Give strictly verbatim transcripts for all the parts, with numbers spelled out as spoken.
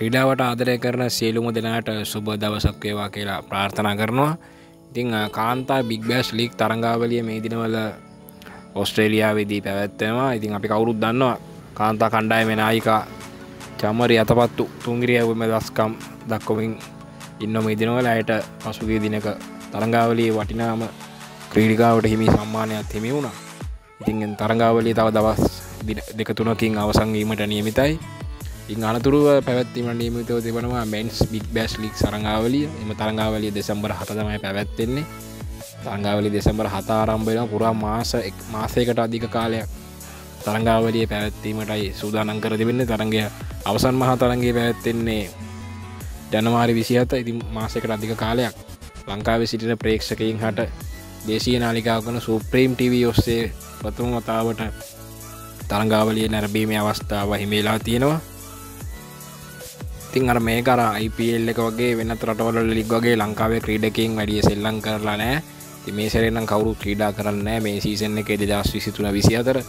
ක්‍රීඩාවට ආදරය කරන සියලුම දෙනාට සුබ දවසක් වේවා කියලා ප්‍රාර්ථනා කරනවා. ඉතින් කාන්තා Big Bash League තරඟාවලිය මේ දිනවල ඕස්ට්‍රේලියාවේදී පැවැත්වෙනවා. ඉතින් අපි කවුරුත් දන්නවා කාන්තා කණ්ඩායමේ නායිකා චමරි අතපත්තු තුන්ගිරියවම දස්කම් දක්වමින් ඉන්න මේ දිනවල ඇයට පසුගිය දිනක තරඟාවලියේ වටිනාම ක්‍රීඩිකාවට හිමි සම්මානයක් හිමි වුණා. ඉතින් තරඟාවලිය තව දවස් දෙක තුනකින් අවසන් වීමට නියමිතයි. ඉන් අනතුරුව පැවැත්වීමට නියමිතව තිබෙනවා Men's Big Bash League තරඟාවලිය. එම තරඟාවලිය දෙසැම්බර් හත තමයි පැවැත්වෙන්නේ. තරඟාවලිය දෙසැම්බර් හත ආරම්භ වෙනවා. පුරා මාස මාසයකට අධික කාලයක් තරඟාවලිය පැවැත්වීමටයි සූදානම් කර තිබෙන්නේ. තරඟය අවසන් මහා තරඟය පැවැත්වෙන්නේ ජනවාරි විසිහත. ඉතින් මාසයකට අධික කාලයක් ලංකාවේ සිටින ප්‍රේක්ෂකයන් හට දේශීය නාලිකාව කරන Supreme ටීවී ඔස්සේ ප්‍රථම වතාවට තරඟාවලිය නැරඹීමේ අවස්ථාව හිමිලා තියෙනවා. ඉතින් අර මේක අර I P L එක වගේ වෙනත් රටවල ලීග් වගේ ලංකාවේ ක්‍රීඩකයන් වැඩි සෙල්ලම් කරලා නැහැ. ඉතින් මේ සැරේ නම් කවුරුත් ක්‍රීඩා කරන්නේ නැහැ මේ සීසන් එකේ දෙදහස් විසිතුන විසිහතර.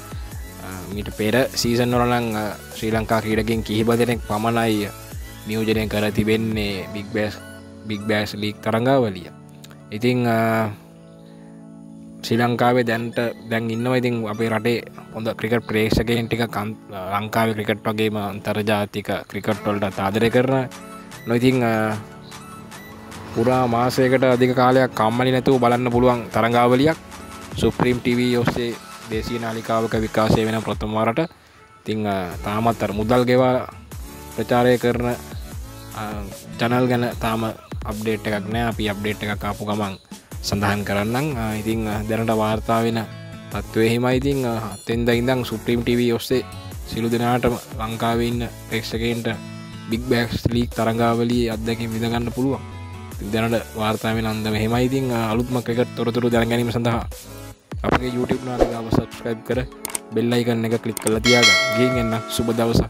මීට පෙර සීසන් වල නම් ශ්‍රී ලංකා ක්‍රීඩකයන් කිහිප දෙනෙක් පමණයි නියෝජනය කර තිබෙන්නේ Big Bash Big Bash League තරඟාවලිය. ඉතින් ශ්‍රී ලංකාවේ දැන්ට දැන් ඉන්නවා ඉතින් අපේ රටේ හොඳ ක්‍රිකට් ප්‍රේක්ෂකයන් ටික ලංකාවේ ක්‍රිකට් වගේම අන්තර්ජාතික ක්‍රිකට් වලට ආදරය කරන. ඉතින් පුරා මාසයකට අධික කාලයක් කම්මැලි නැතුව බලන්න පුළුවන් තරඟාවලියක් Supreme ටීවී ඔස්සේ දේශීය නාලිකාවක විකාශය වෙන ප්‍රථම වරට. ඉතින් තාමත් අර මුදල් ගෙවා ප්‍රචාරය කරන channel ගැන තාම අප්ඩේට් එකක් නැහැ. අපි අප්ඩේට් එකක් ආපු ගමන් සඳහන් කරන්නම්. ඉතින් දැනට වාර්තා වෙන තත්ත්වය එහෙමයි. ඉතින් හතෙන්දා ඉඳන් Supreme ටීවී ඔස්සේ සිළු දෙනාටම ලංකාවේ ඉන්න ප්‍රේක්ෂකයන්ට Big Bash League තරඟාවලියේ අත්දැකීම් විඳ ගන්න පුළුවන්. ඉතින් දැනට වාර්තා වෙන අන්දම එහෙමයි. ඉතින් අලුත්ම ක්‍රිකට් තොරතුරු දැනගැනීම සඳහා අපගේ YouTube නාලිකාව subscribe කර bell icon එක click කරලා තියාගන්න. ගිහින් එන්න සුබ දවසක්.